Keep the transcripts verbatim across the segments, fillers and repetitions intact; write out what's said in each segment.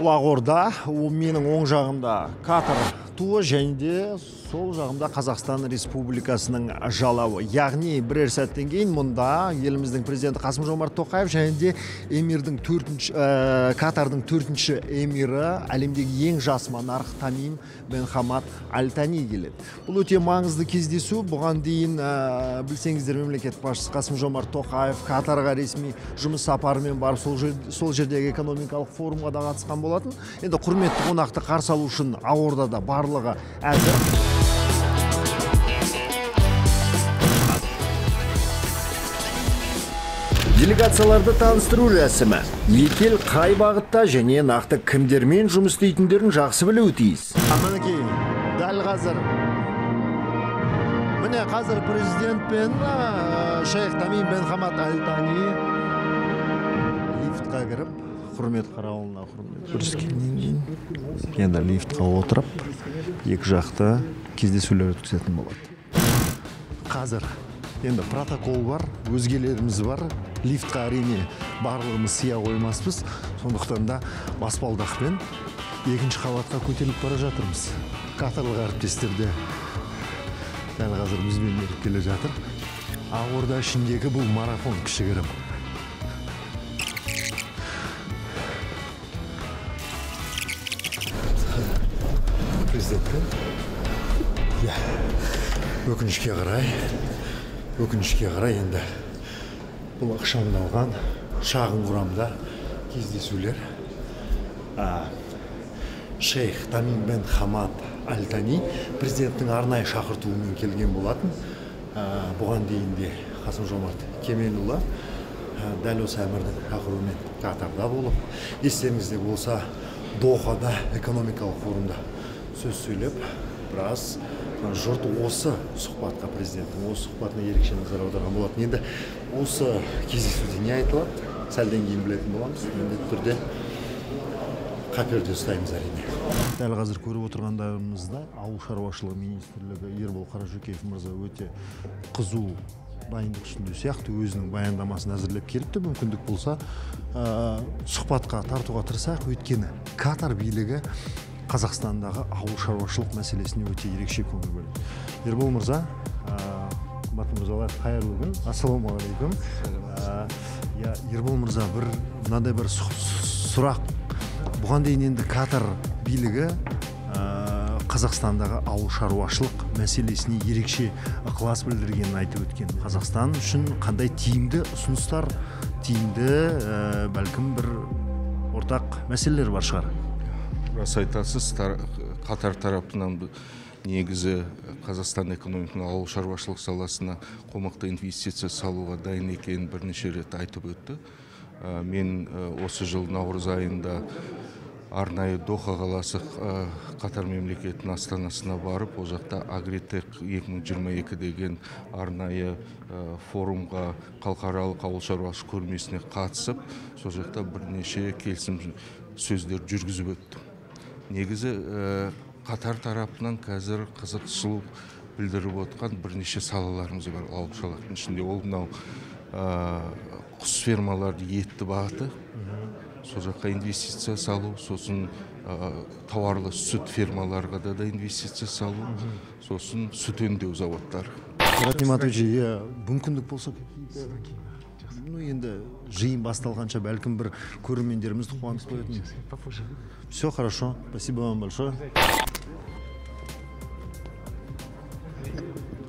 Ақорда, менің оң жағымда Катар туы, және де сол жағымда Қазақстан Республикасының жалауы. Яғни бірер сәттен кейін мұнда еліміздің президенті Қасым-Жомарт Тоқаев және де эмирдің төртінші, ә, Катардың төртінші эмирі, әлемдегі ең жас монарх Тәмім бен Хамад Әл Тәни келеді. Бұл өте маңызды кездесу. Бұған дейін ә, білсеңіздер, мемлекет басшысы Қасым-Жомарт Тоқаев Катарға ресми жұмыс сапарымен барып сол, жер, сол жердегі экономикалық форумға да қатысқан болатын. Енді құрметті қонақты қарсы алу үшін Ақордада барлығы әзір. Делегацияларды таныстыру рәсімі. Екі ел қай бағытта және нақты кімдермен жұмыс істейтіндерін жақсы білуі тиіс. Аманеке, дәл қазір. Міне қазір президент пен шейх Тәмім бен Хамад Әл Тәни лифтқа кіріп, құрмет қарауылына құрмет көрсеткеннен кейін енді лифтқа отырып екі жақты кездесулер өткізетін болады. Қазір енді протокол бар, өзгелеріміз бар, лифтқа әрине барлығымыз сия қоймаспыз, сондықтан да баспалдақпен екінші қабатқа көтеріліп бара жатырмыз. Катарлық әріптестер де дәл қазір бізбен еріп келе жатыр. Ақорда ішіндегі бұл марафон кішігірім. Өкінішке қарай, өкінішке қарай енді бұл ақшамдалған шағын құрамда кездесулер шейх Тәмім бен Хамад Әл Тәни президенттің арнайы шақыртуымен келген болатын. Бұған дейін де Қасым-Жомарт Кемелұлы дәл осы әмірдің шақыруымен Катарда болып, естеріңізде болса, Дохада экономикалық форумда сөз сөйлеп, біраз жұрт осы сұхбатқа, президенттің осы сұхбатына ерекше назар аударған болатын. Енді осы кездесуде не айтылады, сәлден кейін білетін боламыз. Міндетті түрде қаперде ұстаймыз әрине. Дәл қазір көріп отырғандарымызда ауыл шаруашылығы министрлігі Ербол Қаражөкеев мырза өте қызу дайындық үстінде сияқты, өзінің баяндамасын әзірлеп келіпті. Мүмкіндік болса сұхбатқа тартуға тырысақ, өйткені Катар билігі Қазақстандағы ауыл шаруашылық мәселесіне өте ерекше көңіл бөледі. Ербол мырза, Бат мырзалар, қайырлы күн. Ассалаумағалейкум. Ербол мырза, бір мынандай бір сұрақ. Бұған дейін енді Катар билігі Қазақстандағы ауыл шаруашылық мәселесіне ерекше ықылас білдіргенін айтып өткен. Қазақстан үшін қандай тиімді ұсыныстар, тиімді бәлкім бір ортақ мәселелер бар шығар? Рас айтасыз, Катар тарапынан негізі Қазақстан экономикасына, ауыл шаруашылық саласына қомақты инвестиция салуға дайын екенін бірнеше рет айтып өтті. Мен осы жыл наурыз айында арнайы Доха қаласы Катар мемлекетінің астанасына барып, ол жақта Агретек екі мың жиырма екі деген арнайы форумға, халықаралық ауыл шаруашылық көрмесіне қатысып, сол жақта бірнеше келісім сөздер жүргізіп өтті. Негізі Катар тарапынан қазір қызықшылық білдіріп отқан бірнеше салаларымыз бар ауыл шаруашылығының ішінде. Ол мынау құс фермаларды, етті бағыты, сол жаққа инвестиция салу, сосын тауарлы сүт фермаларға да да инвестиция салу, сосын сүт өңдеу заводтары. Мүмкіндік болса, ну енді жиын басталғанша бәлкім бір көрермендерімізді қуантып қоятын. Все хорошо. Спасибо вам большое.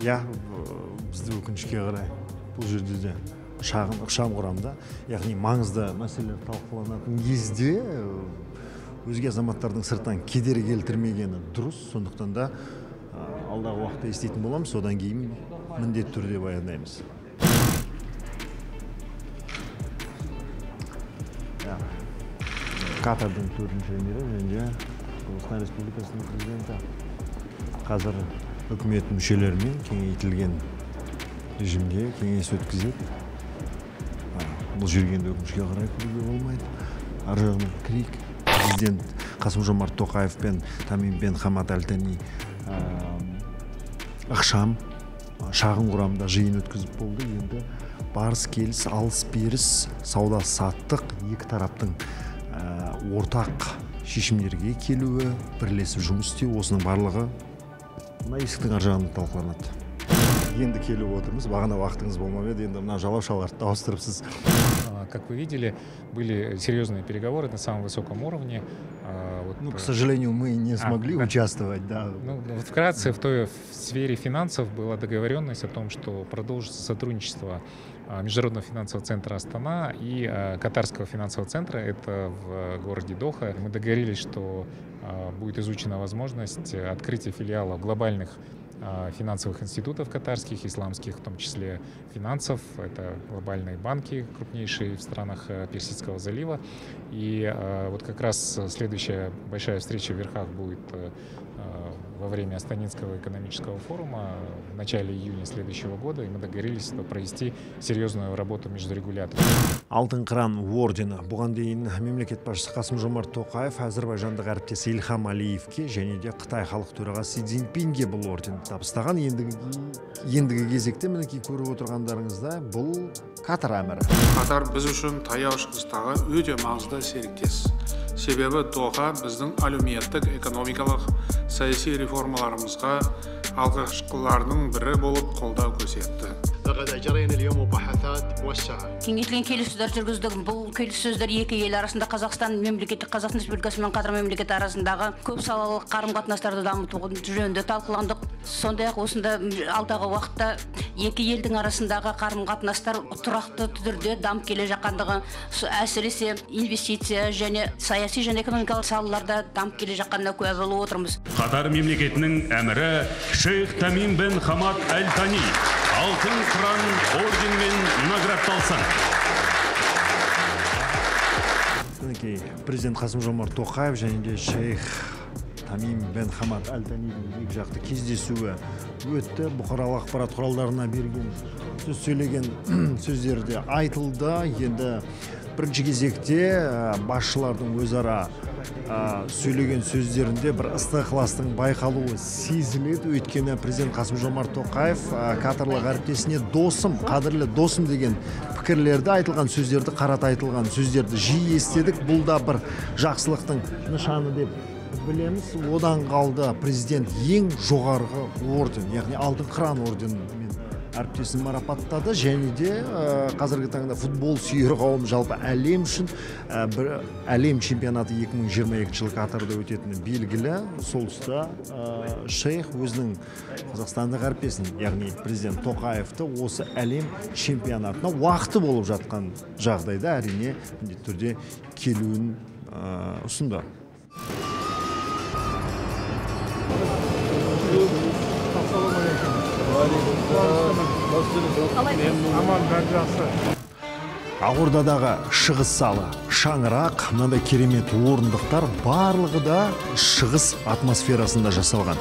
Я бізді өкінішке қарай бұл жерде де шағын ықшам құрамда, яғни маңызды мәселелер талқыланатын кезде өзге азаматтардың сырттан кедері келтірмегені дұрыс. Сондықтан да алдағы уақытта естейтін боламыз, содан кейін міндетті түрде баяндаймыз. Катардың төртінші эмирі және Қазақстан Республикасының президенті қазір үкімет мүшелерімен кеңейтілген режимде кеңес өткізеді. Бұл жүргенде өкінішке қарай көруге болмайды. Ар жағынан крик, президент Қасым-Жомарт Тоқаев пен Тәмім бен Хамад Әл Тәни ақшам шағын құрамда жиын өткізіп болды. Енді барыс келіс, алыс беріс, сауда саттық екі тараптың ортақ шешімдерге келуі, бірлесіп жұмыс істеу, осының барлығы мына есіктің ар жағында талқыланады. Енді келіп отырмыз, бағана уақытыңыз болмап еді, енді мына жалау-шаларды ауыстырыпсыз. Как вы видели, были серьезные переговоры на самом высоком уровне. Ну, к сожалению, мы не смогли а, участвовать. Да. Ну, вот вкратце, в, той, в сфере финансов была договоренность о том, что продолжится сотрудничество Международного финансового центра «Астана» и Катарского финансового центра, это в городе Доха. Мы договорились, что будет изучена возможность открытия филиалов глобальных финансовых институтов катарских, исламских, в том числе финансов. Это глобальные банки, крупнейшие в странах Персидского залива. И вот как раз следующая большая встреча в Верхах будет во время Астанинского экономического форума в начале июня следующего года. И мы договорились провести серьезную работу между регуляторами. Алтын қыран ордені бұған дейін мемлекет басшысы Қасым-Жомарт Тоқаев әзербайжандық әріптесі Ильхам Алиевке және де Қытай халық төрағасы Си Цзиньпинге бұл орденді табыстаған. Ендігі кезекте мінекей көріп отырғандарыңызда бұл Катар әмірі. Катар біз үшін Таяу Шығыстағы өте маңызды серіктес. Себебі Доха біздің әлеуметтік, экономикалық, саяси реформаларымызға алғашқылардың бірі болып қолдау көрсетті. Кеңейтілген келіссөздер жүргіздік. Бұл келіссөздер екі ел арасында Қазақстан мемлекеттік Қазақстан Республикасы мен Катар мемлекеті арасындағы көп салалы қарым-қатынастарды дамытуды жөнінде талқыландық. Сондай-ақ осында алдағы уақытта екі елдің арасындағы қарым-қатынастар тұрақты түрде дамып келе жатқандығы, әсіресе инвестиция және саяси және экономикалық салаларда дамып келе жатқанына куә болып отырмыз. Катар мемлекетінің әмірі шейх Тәмім бен Хамад Әл Тәни алтын қыран орденмен наградталса. Президент Қасым-Жомарт Тоқаев және де шейх Тәмім бен Хамад Әл Тәнидің екі жақты кездесуі өтті. Бұқаралық ақпарат құралдарына берген сөз сөйлеген сөздерде айтылды. Енді бірінші кезекте басшылардың өзара сөйлеген сөздерінде бір ыстық-ықыластың байқалуы сезіледі. Өйткені президент Қасым-Жомарт Тоқаев катарлық әріптесіне досым, қадірлі досым деген пікірлерді айтылған сөздерді, қарата айтылған сөздерді жиі естедік. Бұл да бір жақсылықтың нышаны деп білеміз. Одан қалды президент ең жоғарғы орден, яғни алтын қыран орденмен әріптесін марапаттады, және де қазіргі таңда футбол сүйер қауым жалпы әлем үшін әлем чемпионаты екі мың жиырма екінші жылы Катарда өтетіні белгілі. Сол тұста шейх өзінің қазақстандық әріптесін, яғни президент Тоқаевты осы әлем чемпионатына уақыты болып жатқан жағдайда әрине міндетті түрде келуін ұсынды. Ақордадағы шығыс салы, шаңырақ, мынандай керемет орындықтар барлығы да шығыс атмосферасында жасалған.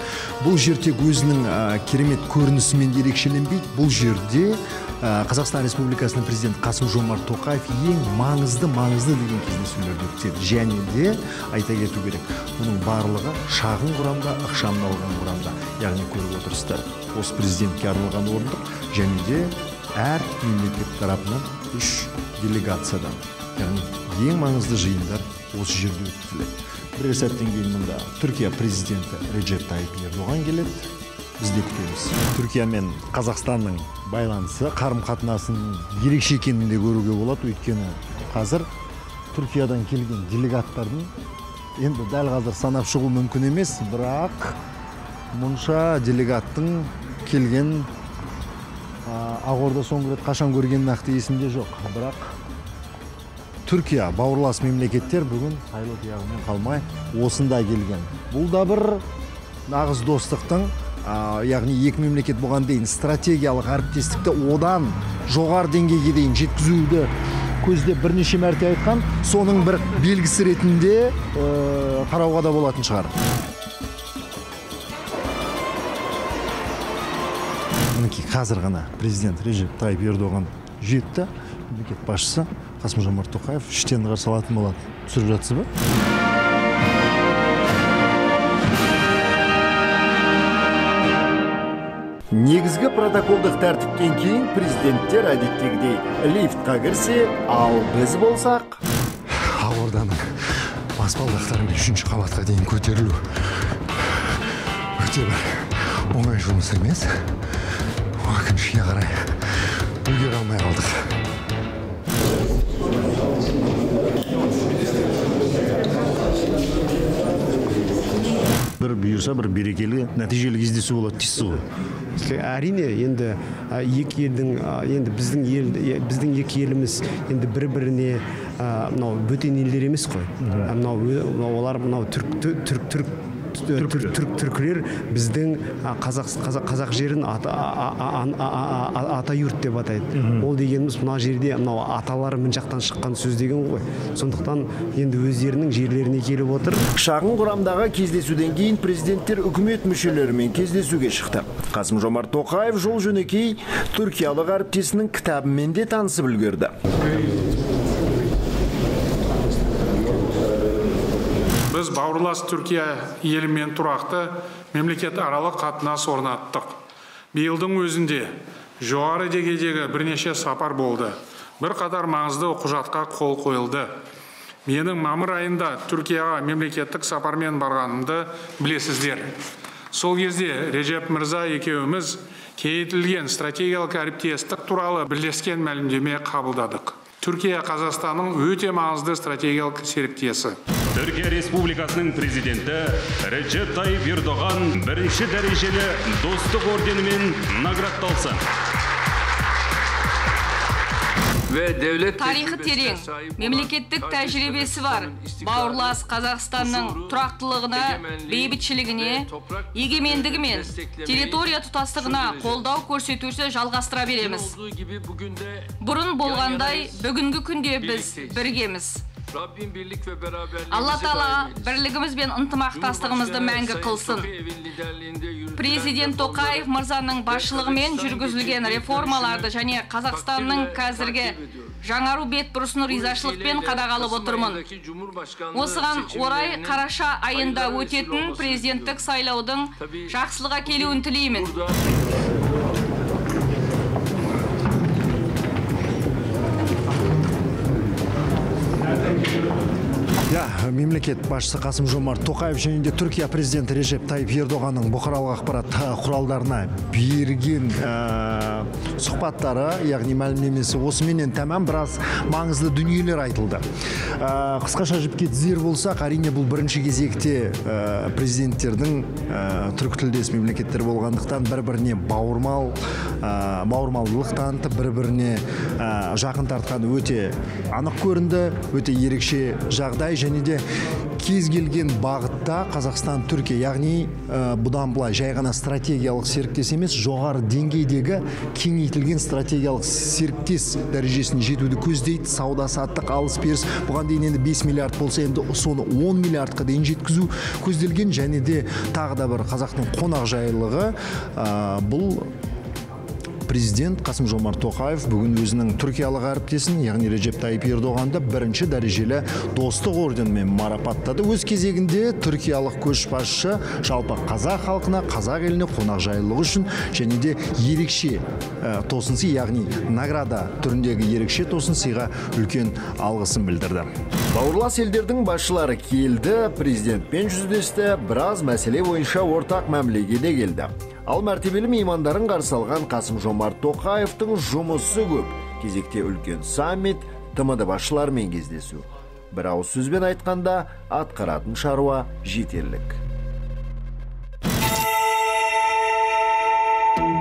Бұл жерде өзінің керемет көрінісімен ерекшеленбейді. Бұл жерде Қазақстан Республикасының президенті Қасым-Жомарт Тоқаев ең маңызды-маңызды деген кездесулерді өткізеді. Және де айта кету керек, мұның барлығы шағын құрамда, ықшамдалған құрамда, яғни көріп отырсыздар. Осы президентке арналған орындық, және де әр мемлекет тарапынан үш делегациядан. Яғни ең маңызды жиындар осы жерде өткізіледі. Бірер сәттен кейін мұнда Түркия президенті Режеп Тайып Ердоған келеді. Біз де күтеміз. Түркия мен Қазақстанның байланысы, қарым-қатынасының ерекше екенін де көруге болады. Өйткені қазір Түркиядан келген делегаттардың енді дәл қазір санап шығу мүмкін емес, бірақ мұнша делегаттың келген Ақорда соңғы рет қашан көрген нақты есімде жоқ, бірақ Түркия бауырлас мемлекеттер бүгін қайлы тұяғымен қалмай осында келген. Бұл да бір нағыз достықтың, яғни екі мемлекет бұған дейін стратегиялық әріптестікті одан жоғары деңгейге дейін жеткізуді көзде бірнеше мәрте айтқан, соның бір белгісі ретінде қарауға да болатын шығар. Қазір ғана президент Режеп Тайып Ердоған жетті, мемлекет басшысы Қасым-Жомарт Тоқаев үштен қарсы алатын болады. Түсіріп жатсыз ба? Негізгі протоколдық тәртіптен кейін президенттер әдеттегідей лифтқа кірсе, ал біз болсақ. Ақорданың баспалдақтарымен үшінші қабатқа дейін көтерілу. Өте бір оңай жұмыс емес. Өкінішке қарай үлгере алмай қалдық. Бір бұйырса, бір берекелі нәтижелі кездесу болады дейсіз ғой. Әрине, енді екі елдің, енді біздің ел, біздің екі еліміз енді бір-біріне мынау бөтен елдер емес қой. Мынау олар мынау түркілер біздің қазақ жерін ата юрт деп атайды. Ол дегеніміз мына жерде аталары мін жақтан шыққан сөз деген ғой. Сондықтан енді өздерінің жерлеріне келіп отыр. Шағын құрамдағы кездесуден кейін президенттер үкімет мүшелерімен кездесуге шықты. Қасым-Жомарт Тоқаев жол жөнекей түркиялық әріптесінің кітабымен де танысып үлгерді. Біз бауырлас Түркия елімен тұрақты мемлекет аралық қатынас орнаттық. Биылдың өзінде жоғары деңгейдегі бірнеше сапар болды. Бір қатар маңызды құжатқа қол қойылды. Менің мамыр айында Түркияға мемлекеттік сапармен барғанымды білесіздер. Сол кезде Режеп мырза екеуміз кеңейтілген стратегиялық әріптестік туралы бірлескен мәлімдеме қабылдадық. Түркия Қазақстанның өте маңызды стратегиялық серіктесі. Түркия Республикасының президенті Режеп Тайып Ердоған бірінші дәрежелі достық орденімен наградталсын. Тарихы терең, мемлекеттік тәжірибесі бар. Бауырлас Қазақстанның тұрақтылығына, бейбітшілігіне, егемендігі мен территория тұтастығына қолдау көрсетуді жалғастыра береміз. Бұрын болғандай, бүгінгі күнде біз біргеміз. Алла Тағала бірлігіміз бен ынтымақтастығымызды мәңгі қылсын. Президент Тоқаев мырзаның басшылығымен жүргізілген реформаларды және Қазақстанның қазіргі жаңару бетбұрысын ризашылықпен қадағалып отырмын. Осыған орай қараша айында өтетін президенттік сайлаудың жақсылыққа келуін тілеймін. Мемлекет басшысы Қасым-Жомарт Тоқаев және Түркия президенті Режеп Тайып Ердоғанның бұқаралық ақпарат құралдарына берген сұхбаттары, яғни мәлімдемесі, осыменен тәмам біраз маңызды дүниелер айтылды. Қысқаша жіпке тізер болсақ, әрине бұл бірінші кезекте президенттердің түрік тілдес мемлекеттер болғандықтан бір-біріне бауырмалдылық танытып, бір-біріне жақын тартқан өте анық көрінді, өте ерекше жағдай. Және де кез келген бағытта Қазақстан Түркия, яғни бұдан былай жай ғана стратегиялық серіктес емес, жоғары деңгейдегі кеңейтілген стратегиялық серіктес дәрежесіне жетуді көздейді. Сауда саттық, алыс беріс, бұған дейін енді бес миллиард болса, енді соны он миллиардқа дейін жеткізу көзделген. Және де тағы да бір қазақтың қонақжайлылығы, бұл президент Қасым-Жомарт Тоқаев бүгін өзінің түркиялық әріптесін, яғни Режеп Тайып Ердоғанды бірінші дәрежелі достық орденімен марапаттады. Өз кезегінде түркиялық көшбасшы жалпы қазақ халқына, қазақ еліне қонақжайлылығы үшін және де ерекше тосынсый, яғни награда түріндегі ерекше тосынсыйға үлкен алғысын білдірді. Бауырлас елдердің басшылары келді, президентпен жүздесті, біраз мәселе бойынша ортақ мәмілеге де келді. Ал мәртебелі меймандарын қарсы алған Қасым-Жомарт Тоқаевтың жұмысы көп. Кезекте үлкен саммит, тмд басшыларымен кездесу. Бір ауыз сөзбен айтқанда, атқаратын шаруа жетерлік.